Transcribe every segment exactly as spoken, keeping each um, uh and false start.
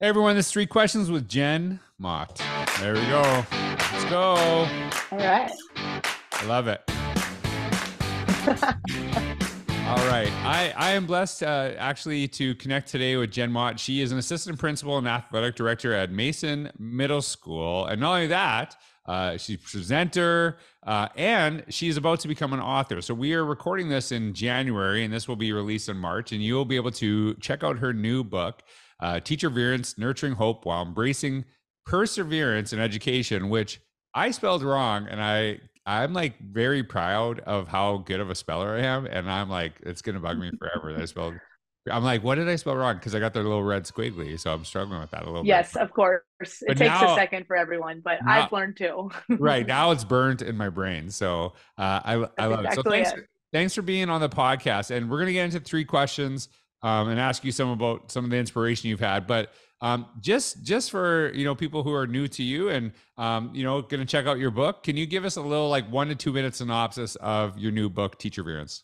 Hey everyone, this is Three Questions with Jen Mott. There we go. Let's go. All right. I love it. All right. I, I am blessed uh, actually to connect today with Jen Mott. She is an assistant principal and athletic director at Mason Middle School. And not only that, uh, she's a presenter uh, and she's about to become an author. So we are recording this in January and this will be released in March. And you will be able to check out her new book, Uh, Teacherverance, Nurturing Hope While Embracing Perseverance in Education, which I spelled wrong. And I, I'm like very proud of how good of a speller I am. And I'm like, it's going to bug me forever that I spelled. I'm like, what did I spell wrong? Because I got the little red squiggly. So I'm struggling with that a little yes, bit. Yes, of course. But it now, takes a second for everyone, but now, I've learned too. Right. Now it's burnt in my brain. So uh, I, I love exactly it. So thanks, it. thanks for being on the podcast. And we're going to get into three questions. Um, and ask you some about some of the inspiration you've had, but um, just just for you know people who are new to you and um, you know going to check out your book, can you give us a little like one to two minute synopsis of your new book, Teacherverance?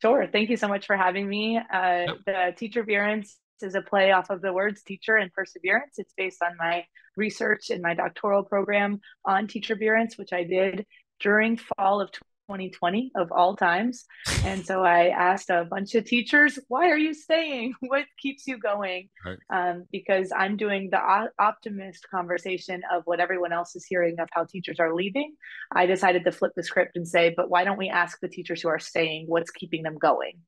Sure. Thank you so much for having me. Uh, yep. The Teacherverance is a play off of the words teacher and perseverance. It's based on my research in my doctoral program on Teacherverance, which I did during fall of twenty twenty of all times. And so I asked a bunch of teachers, why are you staying? What keeps you going? Right. Um, because I'm doing the optimist conversation of what everyone else is hearing of how teachers are leaving. I decided to flip the script and say, but why don't we ask the teachers who are staying, what's keeping them going?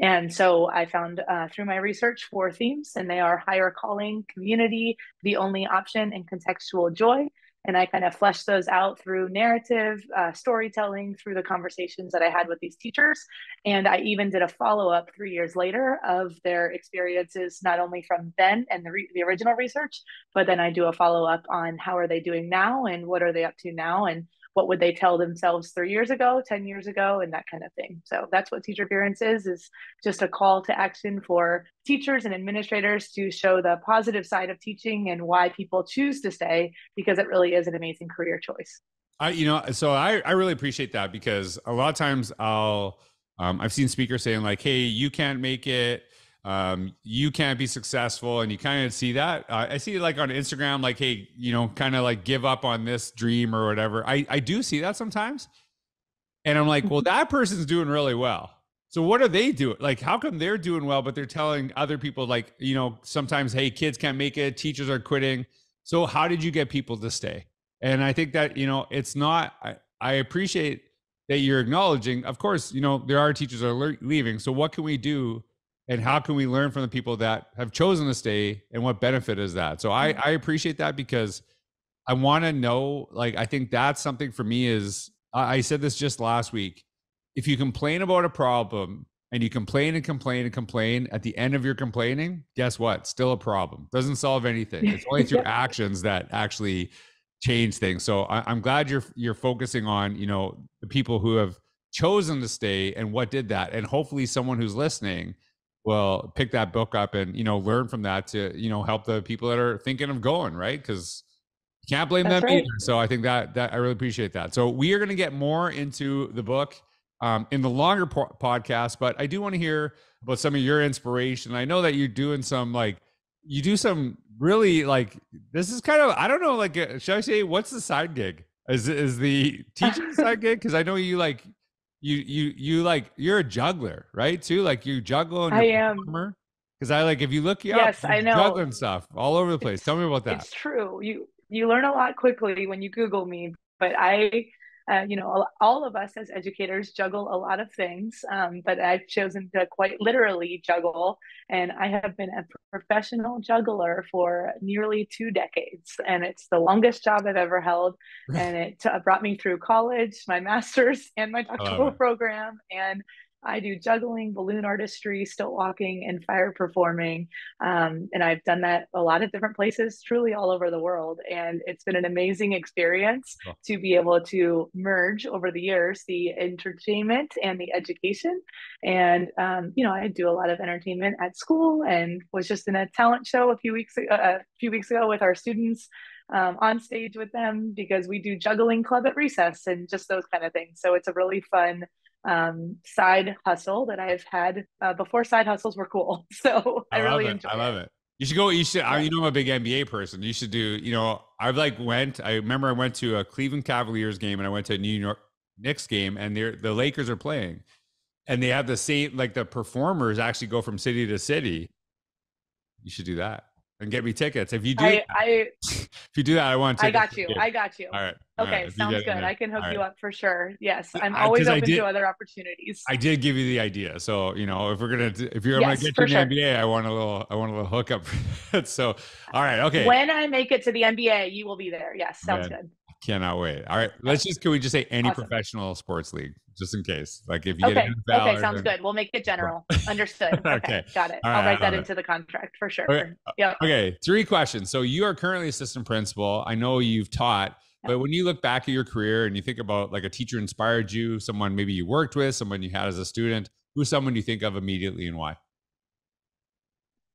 And so I found uh, through my research four themes, and they are higher calling, community, the only option, and contextual joy. And I kind of fleshed those out through narrative, uh, storytelling, through the conversations that I had with these teachers. And I even did a follow-up three years later of their experiences, not only from then and the, re the original research, but then I do a follow-up on how are they doing now and what are they up to now and what would they tell themselves three years ago, ten years ago, and that kind of thing. So that's what Teacherverance is, is just a call to action for teachers and administrators to show the positive side of teaching and why people choose to stay, because it really is an amazing career choice. I, you know, so I, I really appreciate that, because a lot of times I'll, um, I've seen speakers saying like, hey, you can't make it. Um, you can't be successful, and you kind of see that. Uh, I see like on Instagram, like, hey, you know, kind of like give up on this dream or whatever. I, I do see that sometimes. And I'm like, well, that person's doing really well. So what are they doing? Like, how come they're doing well, but they're telling other people like, you know, sometimes, hey, kids can't make it. Teachers are quitting. So how did you get people to stay? And I think that, you know, it's not, I, I appreciate that you're acknowledging, of course, you know, there are teachers that are leaving. So what can we do? And how can we learn from the people that have chosen to stay, and what benefit is that? So I, I appreciate that, because I want to know, like, I think that's something for me is, I said this just last week. If you complain about a problem and you complain and complain and complain, at the end of your complaining, guess what? Still a problem. Doesn't solve anything. It's only through actions that actually change things. So I, I'm glad you're, you're focusing on, you know, the people who have chosen to stay and what did that. And hopefully someone who's listening well, pick that book up and, you know, learn from that to, you know, help the people that are thinking of going, right? Because you can't blame That's them right. either. So I think that, that I really appreciate that. So we are going to get more into the book um, in the longer po podcast, but I do want to hear about some of your inspiration. I know that you're doing some, like, you do some really, like, this is kind of, I don't know, like, should I say, what's the side gig? Is, is the teaching side gig? Because I know you, like, You, you, you like, you're a juggler, right? Too? Like you juggle and you're I a performer. Cause I like, if you look you yes, up, you're I know. juggling stuff all over the place. It's, Tell me about that. It's true. You, you learn a lot quickly when you Google me, but I, uh, you know, all of us as educators juggle a lot of things, um, but I've chosen to quite literally juggle. And I have been a professional juggler for nearly two decades. And it's the longest job I've ever held. And it brought me through college, my master's and my doctoral program. And I do juggling, balloon artistry, stilt walking, and fire performing. Um, and I've done that a lot of different places, truly all over the world. And it's been an amazing experience oh. to be able to merge over the years, the entertainment and the education. And, um, you know, I do a lot of entertainment at school, and was just in a talent show a few weeks, uh, a few weeks ago with our students. Um, on stage with them, because we do juggling club at recess and just those kind of things. So it's a really fun um, side hustle that I've had uh, before side hustles were cool. So I, I really enjoy it. I love it. You should go, you should, I, you know, I'm a big N B A person. You should do, you know, I've like went, I remember I went to a Cleveland Cavaliers game and I went to a New York Knicks game, and they're, the Lakers are playing, and they have the same, like the performers actually go from city to city. You should do that and get me tickets. If you do, I, that, I, if you do that, I want to. I got you. I got you. All right. Okay. Right, sounds good. I can hook right. you up for sure. Yes. I'm always I, open did, to other opportunities. I did give you the idea. So, you know, if we're going to, if you're yes, going to get to the sure. N B A, I want a little, I want a little hookup. So, all right. Okay. When I make it to the N B A, you will be there. Yes. Sounds Man, good. I cannot wait. All right. Let's just, can we just say any awesome. professional sports league, just in case, like if you okay. get an N F L. Okay. Sounds good. We'll make it general. Understood. Okay. okay. Got it. Right, I'll write that into it. the contract for sure. Okay. Yeah. Okay. Three questions. So you are currently assistant principal. I know you've taught. But when you look back at your career and you think about like a teacher inspired you, someone maybe you worked with, someone you had as a student, who's someone you think of immediately and why?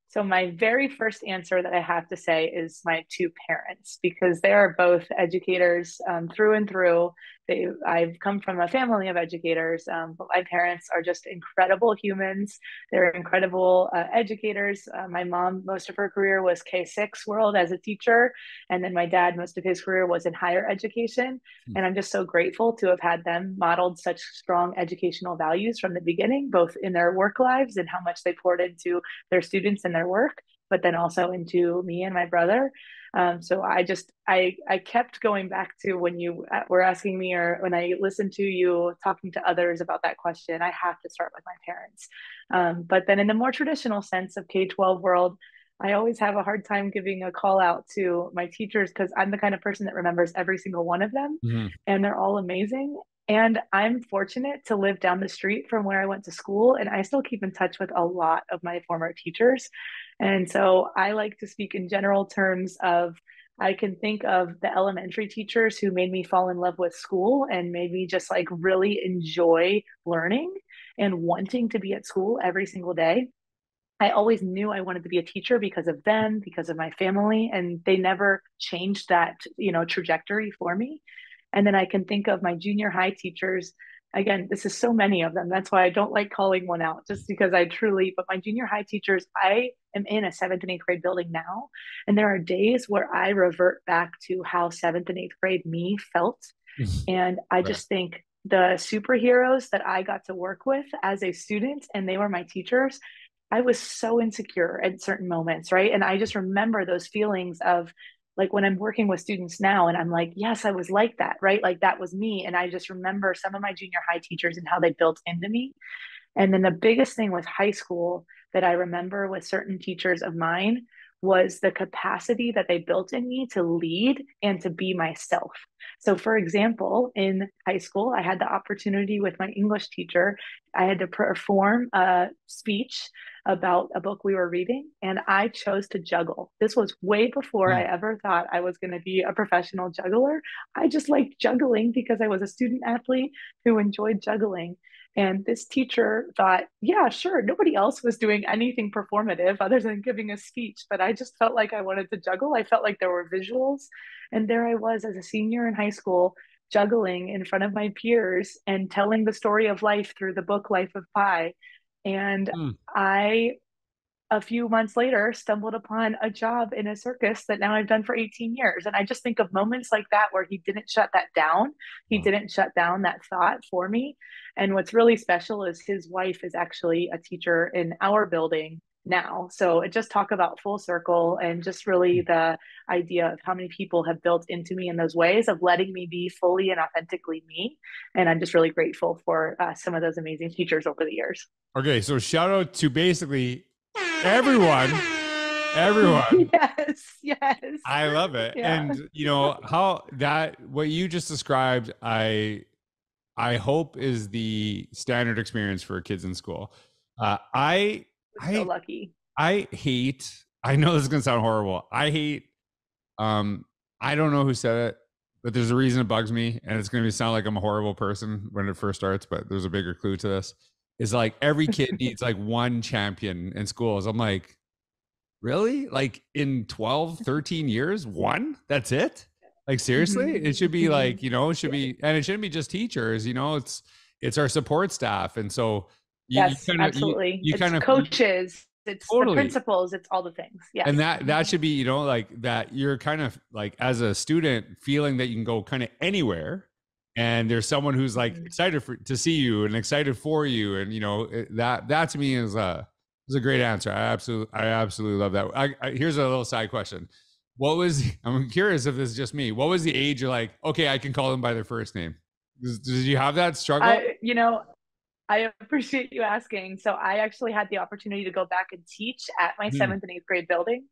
So my very first answer that I have to say is my two parents, because they are both educators um, through and through. They, I've come from a family of educators, um, but my parents are just incredible humans. They're incredible uh, educators. Uh, my mom, most of her career was K six world as a teacher. And then my dad, most of his career was in higher education. Mm-hmm. And I'm just so grateful to have had them modeled such strong educational values from the beginning, both in their work lives and how much they poured into their students and their work, but then also into me and my brother. Um, so I just, I, I kept going back to when you were asking me, or when I listened to you talking to others about that question, I have to start with my parents. Um, but then in the more traditional sense of K twelve world, I always have a hard time giving a call out to my teachers, because I'm the kind of person that remembers every single one of them, mm-hmm. and they're all amazing. And I'm fortunate to live down the street from where I went to school, and I still keep in touch with a lot of my former teachers. And so I like to speak in general terms of, I can think of the elementary teachers who made me fall in love with school and made me just like really enjoy learning and wanting to be at school every single day. I always knew I wanted to be a teacher because of them, because of my family, and they never changed that, you know, trajectory for me. And then I can think of my junior high teachers. Again, this is so many of them. That's why I don't like calling one out, just because I truly, but my junior high teachers, I am in a seventh and eighth grade building now. And there are days where I revert back to how seventh and eighth grade me felt. And I just think the superheroes that I got to work with as a student, and they were my teachers. I was so insecure at certain moments, right? And I just remember those feelings of, like when I'm working with students now and I'm like, yes, I was like that, right? Like that was me. And I just remember some of my junior high teachers and how they built into me. And then the biggest thing with high school that I remember with certain teachers of mine was the capacity that they built in me to lead and to be myself. So for example, in high school, I had the opportunity with my English teacher, I had to perform a speech about a book we were reading, and I chose to juggle. This was way before yeah. I ever thought I was going to be a professional juggler. I just liked juggling because I was a student athlete who enjoyed juggling. And this teacher thought, yeah, sure, nobody else was doing anything performative other than giving a speech, but I just felt like I wanted to juggle. I felt like there were visuals. And there I was as a senior in high school, juggling in front of my peers and telling the story of life through the book Life of Pi. And mm. I, a few months later, stumbled upon a job in a circus that now I've done for eighteen years. And I just think of moments like that where he didn't shut that down. He wow. didn't shut down that thought for me. And what's really special is his wife is actually a teacher in our building now. So it just talk about full circle, and just really the idea of how many people have built into me in those ways of letting me be fully and authentically me. And I'm just really grateful for uh, some of those amazing teachers over the years. Okay. So shout out to basically everyone, everyone. Yes. Yes. I love it. Yeah. And you know how that, what you just described, I, I hope is the standard experience for kids in school. Uh, I, So I, lucky. I hate, I know this is going to sound horrible. I hate, um, I don't know who said it, but there's a reason it bugs me. And it's going to sound like I'm a horrible person when it first starts, but there's a bigger clue to this. Is like every kid needs like one champion in schools. I'm like, really? Like in twelve, thirteen years, one? That's it? Like seriously? It should be like, you know, it should be, and it shouldn't be just teachers, you know, it's, it's our support staff. And so, You, yes, you kinda, absolutely. You, you it's kind of coaches. it's totally. The principles, it's all the things. Yeah. And that, that should be, you know, like that you're kind of like as a student feeling that you can go kind of anywhere and there's someone who's like excited for, to see you and excited for you. And, you know, it, that, that to me is a, is a great answer. I absolutely, I absolutely love that. I, I, here's a little side question. What was, I'm curious if this is just me, what was the age you're like, okay, I can call them by their first name? Did you have that struggle? I, you know, I appreciate you asking. So I actually had the opportunity to go back and teach at my mm. seventh and eighth grade building.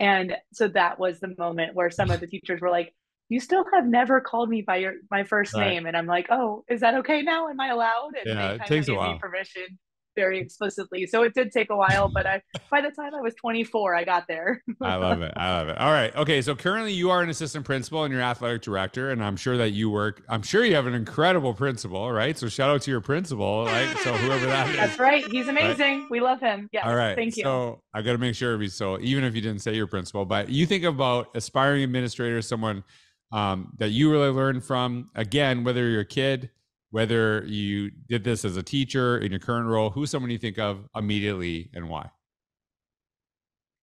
And so that was the moment where some of the teachers were like, you still have never called me by your, my first right. name. And I'm like, oh, is that okay now? Am I allowed? And yeah, they kind it takes of gave a while. Me permission very explicitly. So it did take a while, but I, by the time I was twenty-four, I got there. I love it. I love it. All right. Okay. So currently you are an assistant principal and you're athletic director, and I'm sure that you work, I'm sure you have an incredible principal, right? So shout out to your principal, right? So whoever that is. That's right. He's amazing. Right? We love him. Yes. All right. Thank you. So I got to make sure we, so even if you didn't say your principal, but you think about aspiring administrators, someone um, that you really learn from, again, whether you're a kid, whether you did this as a teacher in your current role, who's someone you think of immediately and why?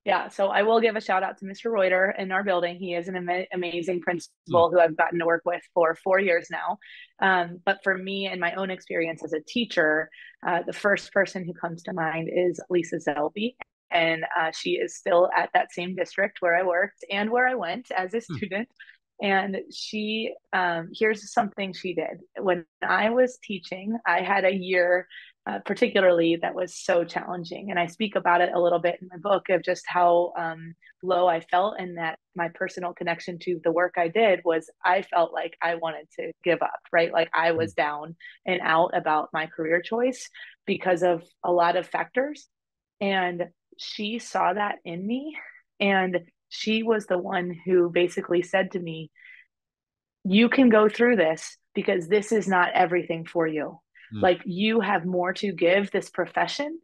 Yeah, so I will give a shout out to Mister Reuter in our building. He is an am amazing principal mm. who I've gotten to work with for four years now. Um, but for me and my own experience as a teacher, uh, the first person who comes to mind is Lisa Zelby. And uh, she is still at that same district where I worked and where I went as a mm. student. And she, um, here's something she did. When I was teaching, I had a year uh, particularly that was so challenging. And I speak about it a little bit in my book of just how um, low I felt, and that my personal connection to the work I did was I felt like I wanted to give up, right? Like I was down and out about my career choice because of a lot of factors. And she saw that in me, and she was the one who basically said to me, you can go through this because this is not everything for you. Mm. Like you have more to give this profession,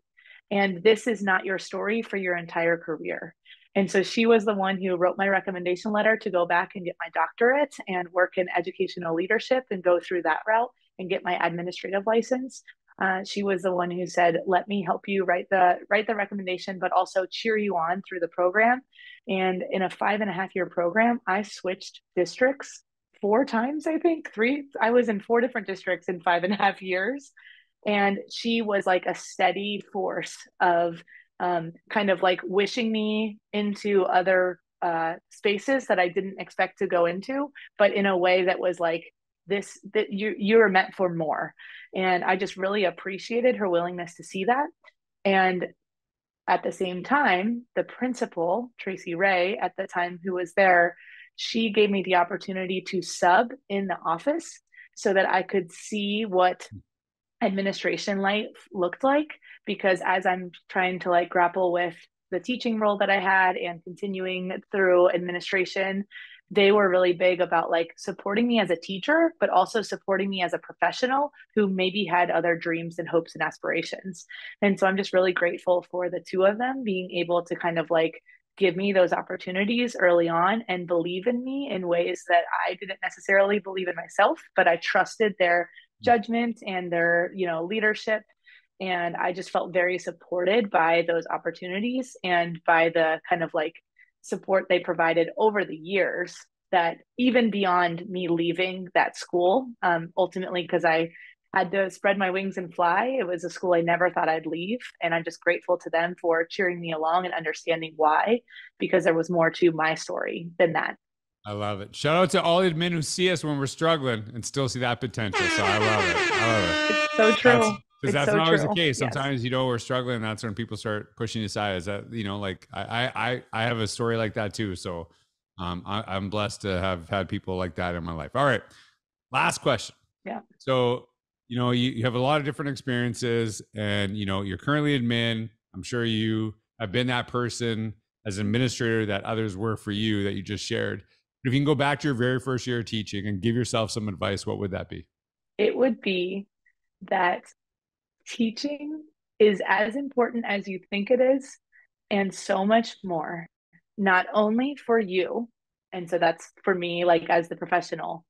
and this is not your story for your entire career. And so she was the one who wrote my recommendation letter to go back and get my doctorate and work in educational leadership and go through that route and get my administrative license. Uh, she was the one who said, let me help you write the write the recommendation, but also cheer you on through the program. And in a five and a half year program, I switched districts four times, I think, three. I was in four different districts in five and a half years. And she was like a steady force of um, kind of like wishing me into other uh, spaces that I didn't expect to go into, but in a way that was like, this, that you you are meant for more. And I just really appreciated her willingness to see that. And at the same time, the principal, Tracy Ray, at the time who was there, she gave me the opportunity to sub in the office so that I could see what administration life looked like. Because as I'm trying to like grapple with the teaching role that I had and continuing through administration, they were really big about like supporting me as a teacher, but also supporting me as a professional who maybe had other dreams and hopes and aspirations. And so I'm just really grateful for the two of them being able to kind of like give me those opportunities early on and believe in me in ways that I didn't necessarily believe in myself, but I trusted their judgment and their, you know, leadership. And I just felt very supported by those opportunities and by the kind of like support they provided over the years, that even beyond me leaving that school, um, ultimately, because I had to spread my wings and fly, it was a school I never thought I'd leave. And I'm just grateful to them for cheering me along and understanding why, because there was more to my story than that. I love it. Shout out to all the admin who see us when we're struggling and still see that potential. So I love it. I love it. It's so true. Because that's so not always true. The case. Sometimes, yes. You know, we're struggling, and that's when people start pushing aside. Is that, you know, like I, I, I have a story like that too. So um, I, I'm blessed to have had people like that in my life. All right. Last question. Yeah. So, you know, you, you have a lot of different experiences, and, you know, you're currently admin. I'm sure you have been that person as an administrator that others were for you that you just shared. But if you can go back to your very first year of teaching and give yourself some advice, what would that be? It would be that teaching is as important as you think it is, and so much more, not only for you. And so that's for me, like as the professional,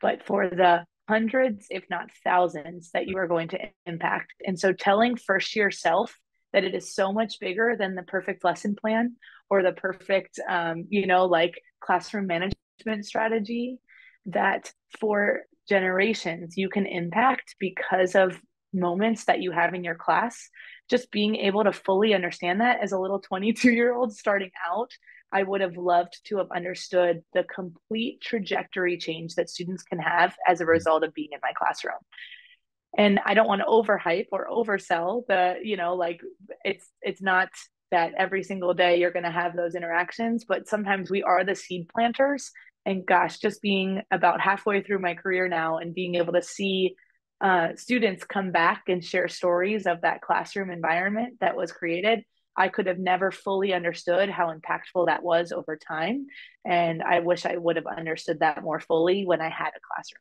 but for the hundreds, if not thousands that you are going to impact. And so telling first year self that it is so much bigger than the perfect lesson plan or the perfect, um, you know, like classroom management strategy, that for generations you can impact because of moments that you have in your class. Just being able to fully understand that as a little twenty-two year old starting out, I would have loved to have understood the complete trajectory change that students can have as a result of being in my classroom. And I don't want to overhype or oversell the, you know, like it's, it's not that every single day you're going to have those interactions, but sometimes we are the seed planters. And gosh, just being about halfway through my career now and being able to see uh, students come back and share stories of that classroom environment that was created, I could have never fully understood how impactful that was over time. And I wish I would have understood that more fully when I had a classroom.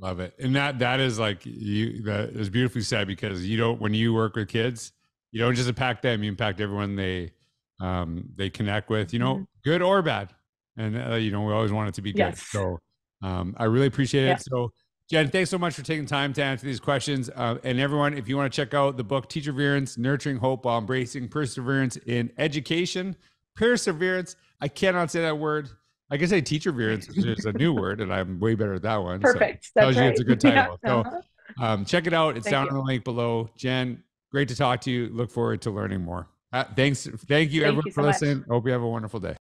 Love it. And that, that is like you, that is beautifully said, because you don't, when you work with kids, you don't just impact them, you impact everyone they, um, they connect with, you know, mm-hmm. good or bad. And uh, you know, we always want it to be good. Yes. So um, I really appreciate yeah. it. So Jen, thanks so much for taking time to answer these questions. Uh, and everyone, if you want to check out the book, Teacherverance, Nurturing Hope While Embracing Perseverance in Education. Perseverance, I cannot say that word. I can say Teacherverance, which is a new word, and I'm way better at that one. Perfect. So that's tells right. you it's a good title. Yeah. So um, check it out. It's thank down you. on the link below. Jen, great to talk to you. Look forward to learning more. Uh, thanks. Thank you, thank everyone, you so for listening. Much. Hope you have a wonderful day.